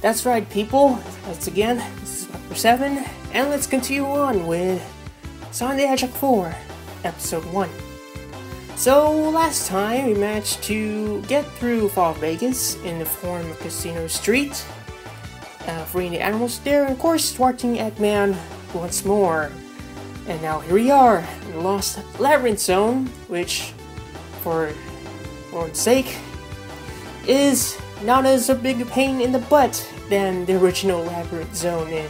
That's right, people. Once again, this is blackblur7, and let's continue on with Sonic the Hedgehog 4, Episode 1. So, last time we managed to get through Fall Vegas in the form of Casino Street, freeing the animals there, and of course, thwarting Eggman once more. And now here we are, in the Lost Labyrinth Zone, which, for Lord's sake, is not as a big pain in the butt than the original Labyrinth Zone in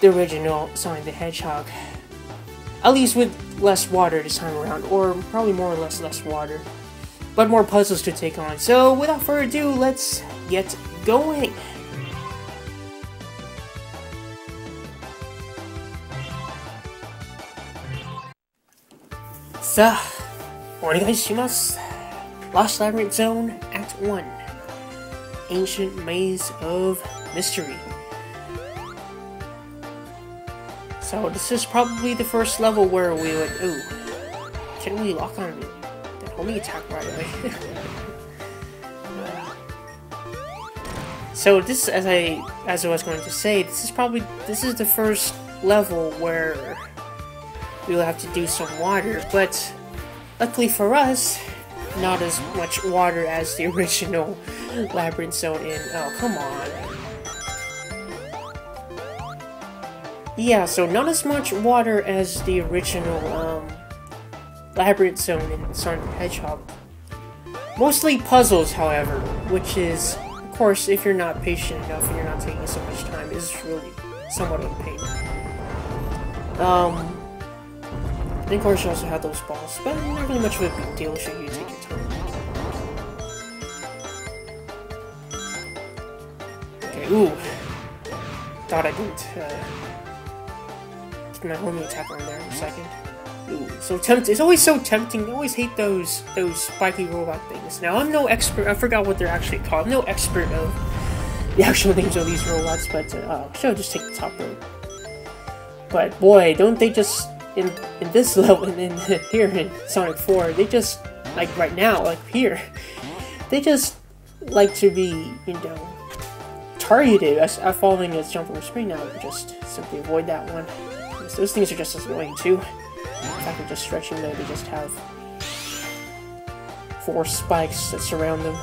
the original Sonic the Hedgehog. At least with less water this time around, or probably more or less water, but more puzzles to take on. So without further ado, let's get going! So, Lost Labyrinth Zone, Act 1. Ancient Maze of Mystery. So this is probably the first level where we would... Ooh, shouldn't we lock on that homing attack right away? So this, as I was going to say, this is the first level where we will have to do some water, but luckily for us, not as much water as the original Labyrinth Zone in. Oh, come on. Yeah, so not as much water as the original Labyrinth Zone in Sonic the Hedgehog. Mostly puzzles, however, which is, of course, if you're not patient enough and you're not taking so much time, is really somewhat of a pain. And of course, you also have those balls, but not really much of a big deal should you take your time. Okay, ooh. Thought I didn't get my homing attack on there for a second. Ooh, so tempting. It's always so tempting. I always hate those spiky robot things. Now, I'm no expert. I forgot what they're actually called. I'm no expert of the actual names of these robots, but I'll just take the top one. But boy, don't they just... In this level, and in here in Sonic 4, they just, like right now, like here, they just like to be, you know, targeted at following a jump over screen. Now, just simply avoid that one. Those things are just as annoying too. If I can just stretch them there, they just have four spikes that surround them.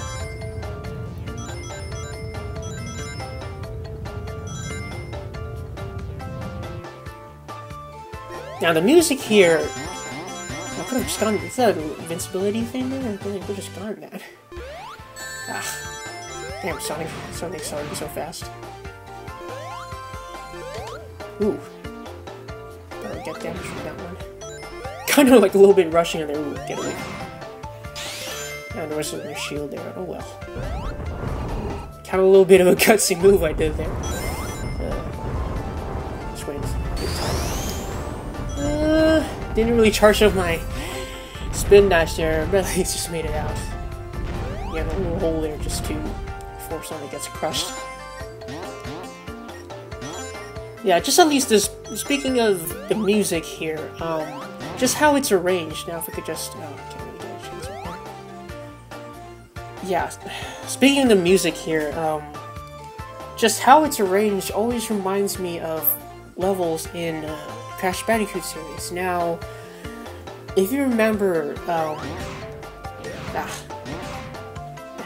Now the music here, I could have just gone. Is that an invincibility thing there? I could have just gone that. Ah, damn, Sonic's already so fast. Ooh, gotta get damage from that one. Kind of like a little bit rushing, and then ooh, get away. Now there wasn't a shield there. Oh well. Kind of a little bit of a gutsy move I did there. Just wait. Didn't really charge up my spin dash there, but at least just made it out. Yeah, a little hole there just to before Sonic gets crushed. Yeah, just at least this. Speaking of the music here, just how it's arranged. Now, if I could just. Oh, can't really get a chance right there. Yeah, speaking of the music here, just how it's arranged always reminds me of levels in. Crash Bandicoot series. Now, if you remember, back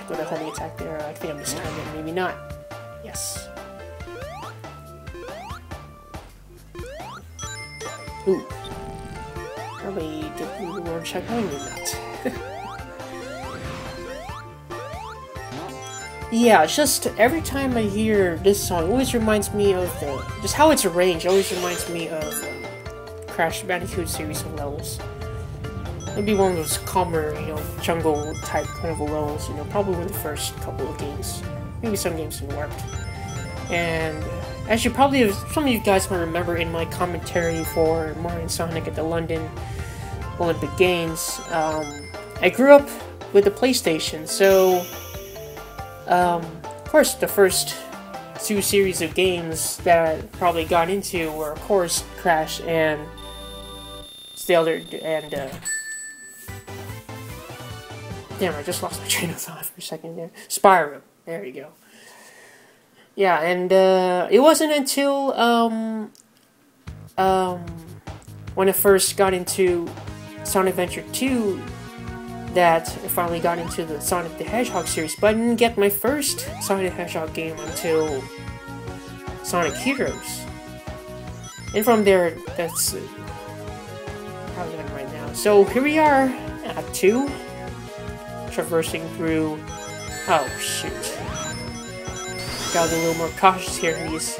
with a homing attack there, I think I mistimed it, maybe not. Yes. Ooh. Probably didn't reward check on that. Yeah, just every time I hear this song, it always reminds me of the, just how it's arranged, it always reminds me of Crash Bandicoot series of levels. It'd be one of those calmer, you know, jungle type kind of levels, you know, probably in the first couple of games. Maybe some games have worked. And as you probably have, some of you guys might remember in my commentary for Mario and Sonic at the London Olympic Games, I grew up with the PlayStation, so of course the first two series of games that I probably got into were of course Crash and damn, I just lost my train of thought for a second there. Spyro. There you go. Yeah, and it wasn't until when I first got into Sonic Adventure 2 that I finally got into the Sonic the Hedgehog series, but I didn't get my first Sonic the Hedgehog game until Sonic Heroes. And from there, that's how I'm right now. So here we are at 2, traversing through... oh shoot. Gotta be a little more cautious here in these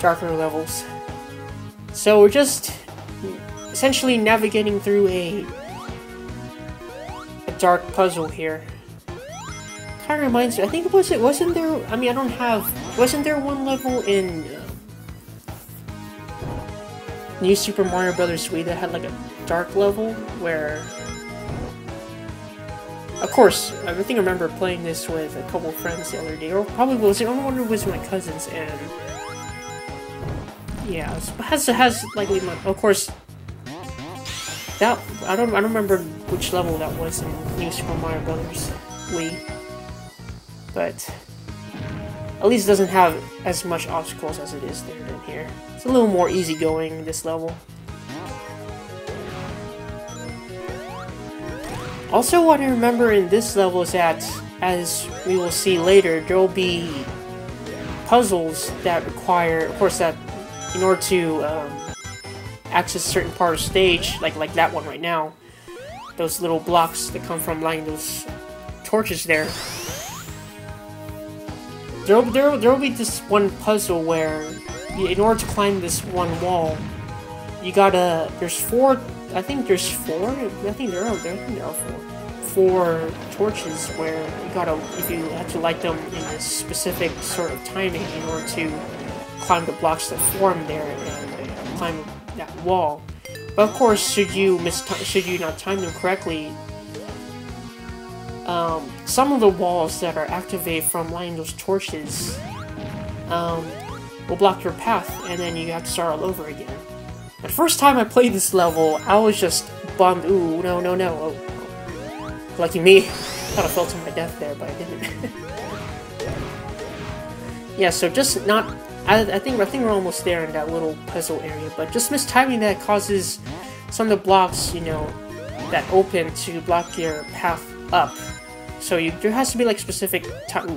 darker levels. So we're just essentially navigating through a dark puzzle here. Kind of reminds me, I think it was, wasn't there, I mean I don't have, wasn't there one level in New Super Mario Bros. Wii that had like a dark level where... Of course, I think I remember playing this with a couple of friends the other day, or probably was it, I wonder if it was my cousins, and yeah, it has likely, of course, that, I don't remember which level that was in New Super Mario Bros. Wii, but at least it doesn't have as much obstacles as it is there in here. It's a little more easygoing, this level. Also, what I remember in this level is that, as we will see later, there will be puzzles that require, of course, that in order to access a certain part of the stage, like that one right now, those little blocks that come from lighting those torches there. There will be this one puzzle where, in order to climb this one wall, you gotta, there are four torches where you gotta, if you have to light them in a specific sort of timing in order to climb the blocks that form there and climb that wall. But of course, should you not time them correctly, some of the walls that are activated from lighting those torches will block your path, and then you have to start all over again. The first time I played this level, I was just bummed. Ooh, no, no, no. Oh. Lucky me. I thought I fell to my death there, but I didn't. Yeah, so just not... I think we're almost there in that little puzzle area, but just mistiming that causes some of the blocks, you know, that open to block your path up. So there has to be, like, specific time... Ooh. A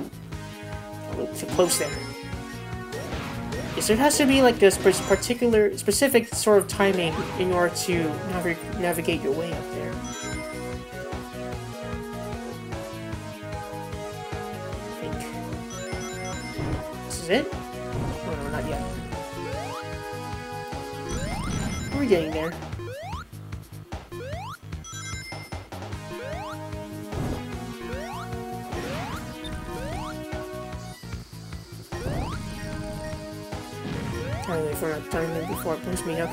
little too close there. So it has to be like this particular, specific sort of timing in order to navigate your way up there. I think. This is it? Oh no, not yet. We're getting there. I'll wait for a time before it brings me up.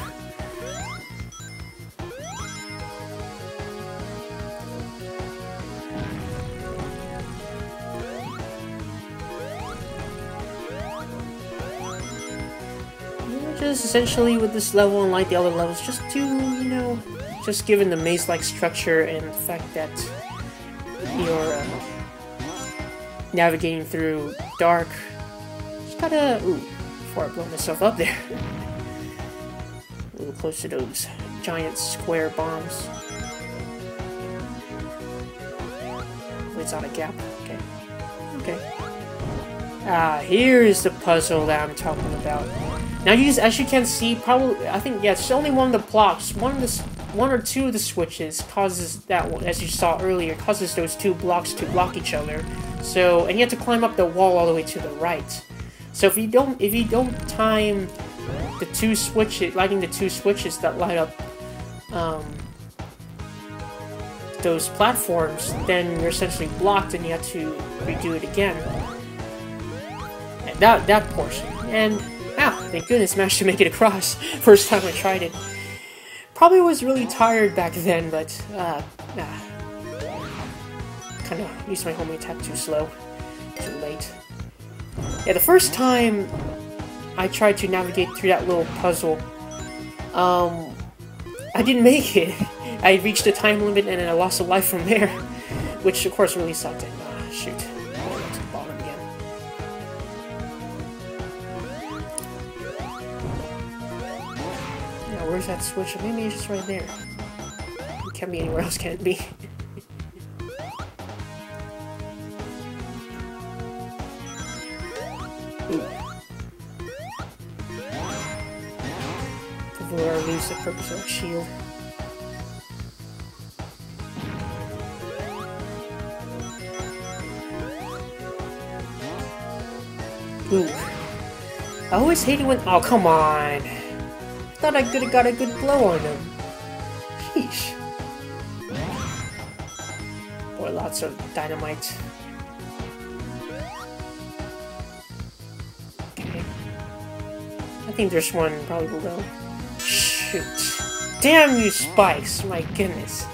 Just essentially with this level, unlike the other levels, just to, you know, just given the maze-like structure and the fact that you're navigating through dark, just gotta... ooh. Before I blow myself up there. A little close to those giant square bombs. Oh, it's on a gap. Okay. Okay. Ah, here's the puzzle that I'm talking about. Now, you just, as you can see, probably, I think, yeah, it's only one of the blocks. One or two of the switches causes that one, as you saw earlier, causes those two blocks to block each other. So, and you have to climb up the wall all the way to the right. So if you don't time the two switches, lighting the two switches that light up those platforms, then you're essentially blocked, and you have to redo it again. And that portion. And ah, thank goodness, managed to make it across. First time I tried it. Probably was really tired back then, but kind of used my homing attack too slow, too late. Yeah, the first time I tried to navigate through that little puzzle, I didn't make it. I reached the time limit and then I lost a life from there, which of course really sucked. Ah, shoot. Oh, that's the bottom again. where's that switch? Maybe it's just right there. It can't be anywhere else, can it be? Or lose the purpose of the shield. Ooh. I always hate it when— oh, come on! Thought I could've got a good blow on him. Sheesh. Boy, lots of dynamite. Okay. I think there's one probably below. Shoot. Damn you spikes, my goodness.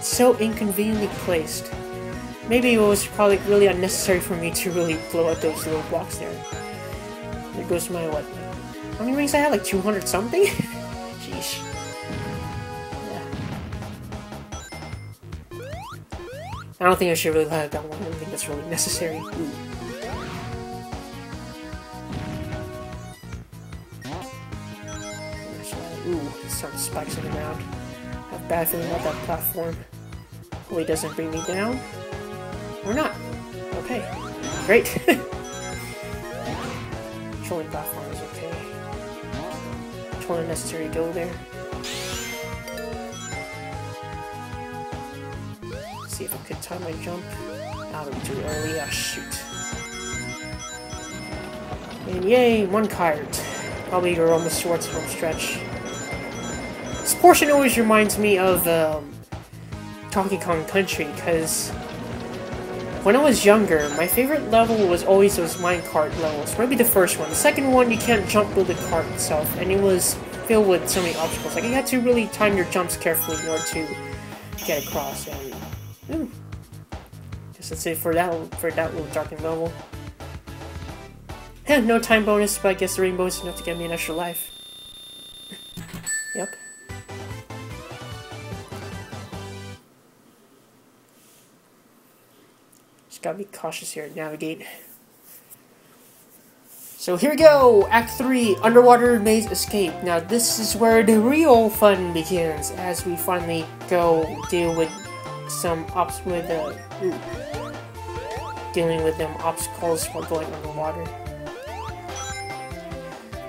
So inconveniently placed. Maybe it was probably really unnecessary for me to really blow out those little blocks there. There goes my what? How many rings I had? Like 200 something? Jeez. Yeah. I don't think I should really have that one. I don't think that's really necessary. Ooh. Ooh, some spikes on the ground. I have a bad feeling about that platform. Hopefully it doesn't bring me down. Or not. Okay. Great. Trolling platform is okay. Totally unnecessary go there. Let's see if I could time my jump. That'll be too early. Oh, shoot. And yay, one card. Probably your almost towards home stretch. This portion always reminds me of Donkey Kong Country, because when I was younger, my favorite level was always those minecart levels. Maybe the first one. The second one, you can't jump with the cart itself, and it was filled with so many obstacles. Like, you had to really time your jumps carefully in order to get across. And ooh, just let's say for that little darkened level. Yeah, no time bonus, but I guess the rainbow is enough to get me an extra life. Yep. Just gotta be cautious here and navigate. So here we go! Act 3, Underwater Maze Escape. Now this is where the real fun begins, as we finally go deal with some obstacles while going underwater.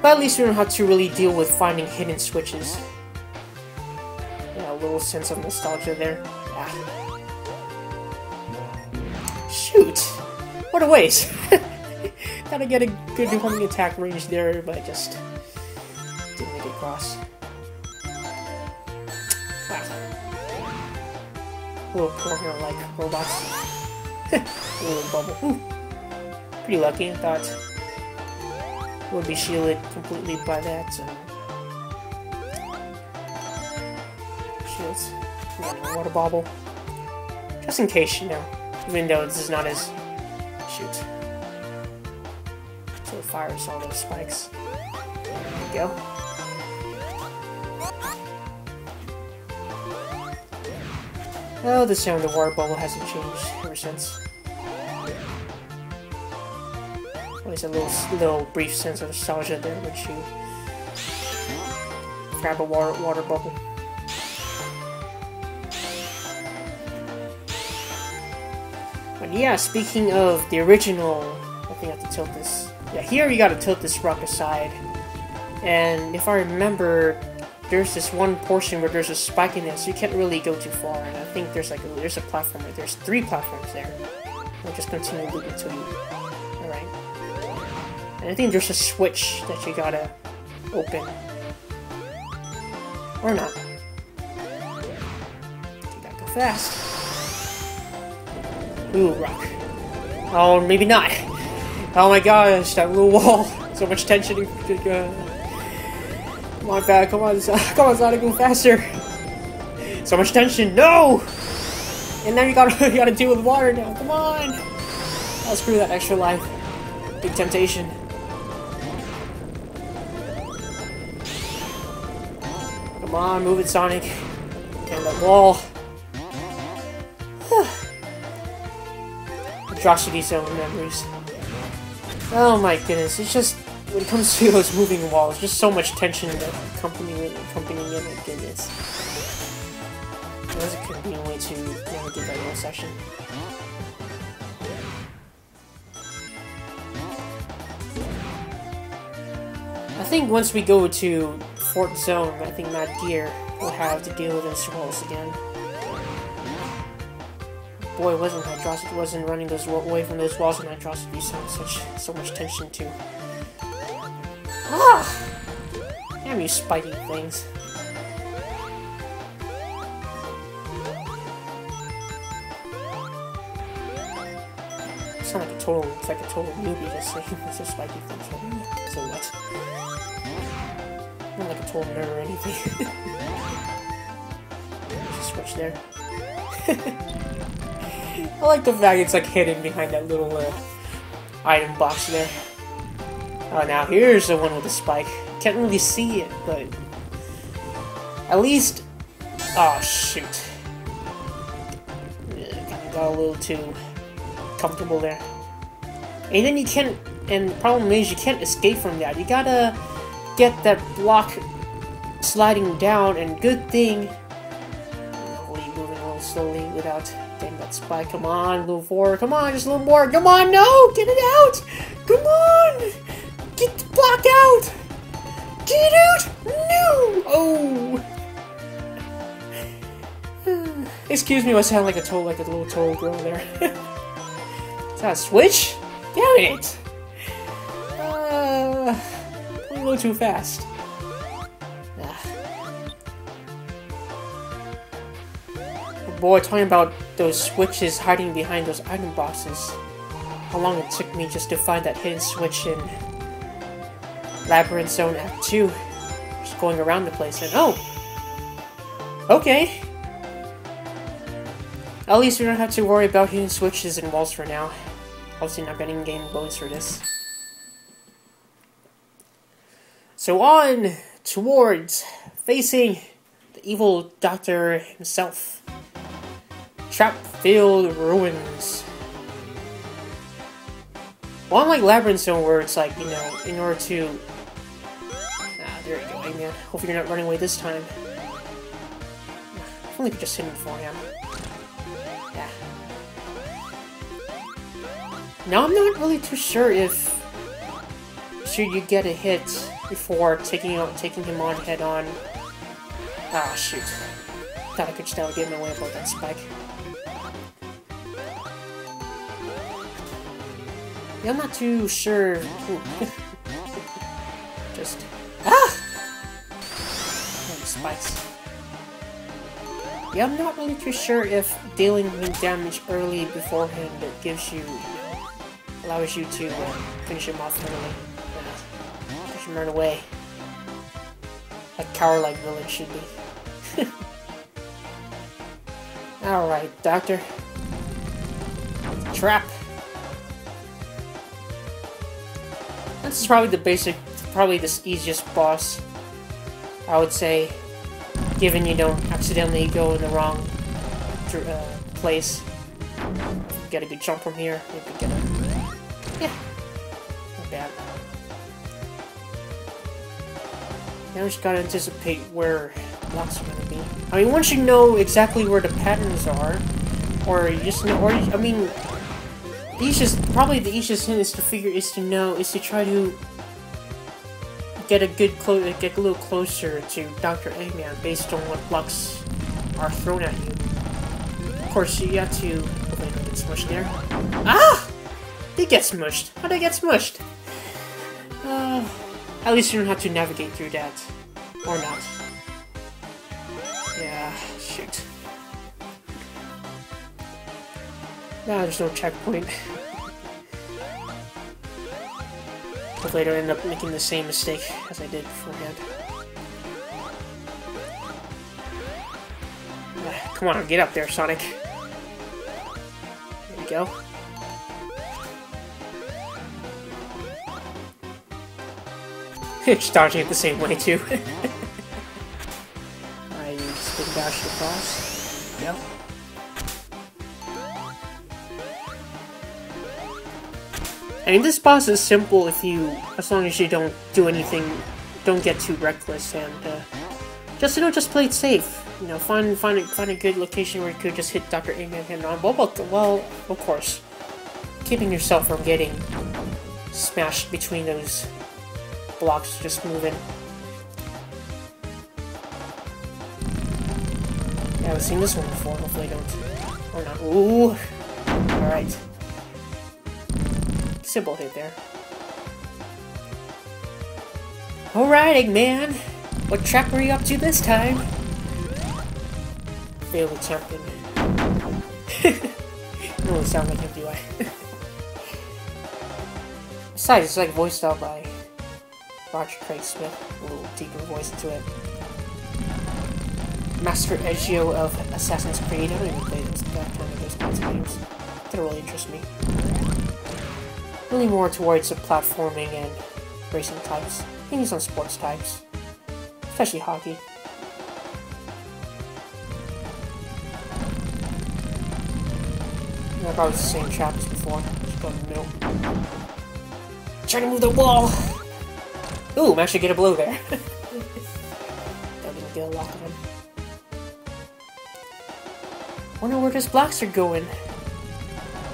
But at least we know how to really deal with finding hidden switches. Yeah, a little sense of nostalgia there. Ah. Shoot! What a waste! Gotta get a good homing attack range there, but I just didn't make it across. Wow. Little corner like robots. A little bubble. Ooh. Pretty lucky, I thought. Would be shielded completely by that. So. Shields. Water bobble. Just in case, you know. Even though this is not as... shoot. So it fires all those spikes. There we go. Oh, the sound of the water bubble hasn't changed ever since. Always a little brief sense of nostalgia there when you grab a water bubble. Yeah, speaking of the original, I think I have to tilt this. Yeah, here you gotta tilt this rock aside. And if I remember, there's this one portion where there's a spike in it, so you can't really go too far. And I think there's like there's a platform, or there's three platforms there. We'll just continue looping until you. Alright. And I think there's a switch that you gotta open. Or not. You gotta go fast. Ooh, rock. Oh, maybe not. Oh my gosh, that little wall. So much tension. Come on, Bad. Come on, Sonic, go faster. So much tension. No! And then you gotta deal with water now. Come on! I'll screw that extra life. Big temptation. Come on, move it, Sonic. And that wall. Atrocity Zone memories. Oh my goodness, it's just when it comes to those moving walls, just so much tension that accompanying it, my goodness. Unless it could be a way to navigate that whole section. I think once we go to Fourth Zone, I think Mad Gear will have to deal with those walls again. Boy, wasn't Hydrosity, wasn't running those away from those walls, and Hydrosity sounds so much tension too. Ah! Damn you, spiky things. It's not like a total, it's like a total newbie just saying those spiky things. So what? Not like a total nerd or anything. Just switch there. I like the fact it's like hidden behind that little item box there. Oh, now here's the one with the spike. Can't really see it, but at least. Oh shoot! Yeah, got a little too comfortable there. And then you can't. And the problem is you can't escape from that. You gotta get that block sliding down. And good thing. Slowly without getting that spike. Come on, move forward. Come on, just a little more. Come on, no! Get it out! Come on! Get the block out! Get it out! No! Oh! Excuse me, I sound like a total, like a little total girl there. Is that a switch? Damn it! A little too fast. Boy, talking about those switches hiding behind those item boxes. How long it took me just to find that hidden switch in Labyrinth Zone Act 2. Just going around the place and oh! Okay! At least we don't have to worry about hidden switches and walls for now. Obviously not getting game bonus for this. So on towards facing the evil doctor himself. Trap-filled ruins. Well, unlike Labyrinth Zone, where it's like, you know, in order to... Ah, there you go, Eggman. Hope you're not running away this time. If only could just hit him before him. Yeah. Now, I'm not really too sure if... should you get a hit before taking him on head-on. Ah, shoot. Thought I could just get my way about that spike. I'm not too sure. Just ah, and spikes. Yeah, I'm not really too sure if dealing with damage early beforehand that gives you, allows you to finish him off early. Finish him right away. Like Tower-like Village should be. All right, Doctor. Trap. This is probably the basic, probably the easiest boss, I would say, given you don't accidentally go in the wrong place. Get a good jump from here. Maybe get a... yeah, not bad. Now we just gotta anticipate where blocks are gonna be. I mean, once you know exactly where the patterns are, or you just know, or you, I mean. Probably the easiest thing is to try to get a little closer to Dr. Eggman based on what blocks are thrown at you. Of course, you have to. Oh, wait, I get smushed there. Ah! They get smushed. How'd I get smushed? At least you don't have to navigate through that, or not. Yeah, shoot. Nah, there's no checkpoint. Hopefully I don't end up making the same mistake as I did beforehand. Ah, come on, get up there, Sonic. There we go. Just dodging it the same way, too. I spin dash across. Yep. I mean, this boss is simple if you, as long as you don't do anything, don't get too reckless, and just, you know, just play it safe. You know, find a good location where you could just hit Dr. Eggman head on. Well, of course, keeping yourself from getting smashed between those blocks, just moving. Yeah, I've seen this one before. Hopefully, I don't. Or not. Ooh. All right. Simple hit there. Alright, Eggman! What trap were you up to this time? Failed the champion. I don't really sound like him, do I? Besides, it's like voiced out by Roger Craig Smith. A little deeper voice into it. Master Ezio of Assassin's Creed. I don't even play that kind of those kinds of games. They don't really interest me. Really more towards the platforming and racing types. You can use on sports types. Especially hockey. I thought it was the same trap as before. Just go in the middle. Trying to move the wall! Ooh, I'm actually gonna blow there. That didn't get a lot of them. Wonder where those blocks are going.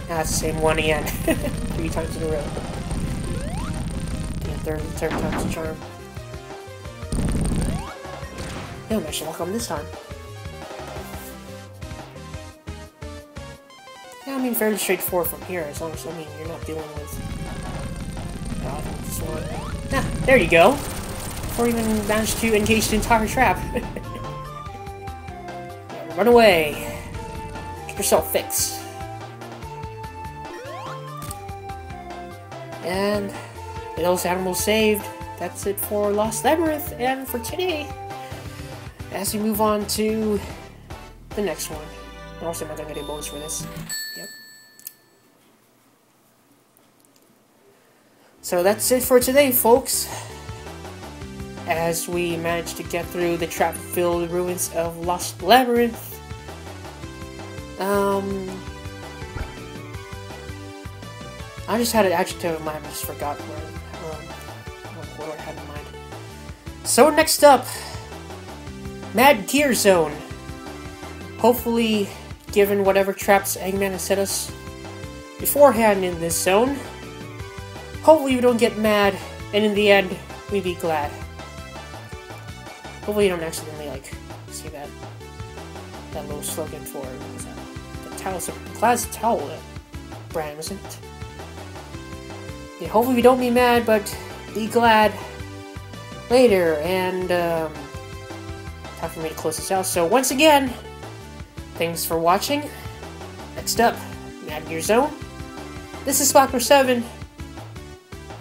Ah, it's the same one again. 3 times in a row. Yeah, third time's the charm. No, I should walk on this time. Yeah, I mean, fairly straightforward from here, as long as, I mean, you're not dealing with... God, this one. Ah, there you go! Before you even managed to engage the entire trap. Yeah, run away! Get yourself fixed. And those animals saved. That's it for Lost Labyrinth and for today. As we move on to the next one. I'm also not gonna get any bonus for this. Yep. So that's it for today, folks. As we managed to get through the trap-filled ruins of Lost Labyrinth. I just had an adjective in mind, I just forgot what I had in mind. So next up, Mad Gear Zone. Hopefully, given whatever traps Eggman has set us beforehand in this zone, hopefully we don't get mad, and in the end, we be glad. Hopefully you don't accidentally, like, see that little slogan for the Class Towel brand, isn't it? Yeah, hopefully we don't be mad, but be glad later, and time for me to close this out. So once again, thanks for watching. Next up, Mad Gear Zone. This is blackblur7.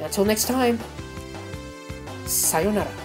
Until next time, sayonara.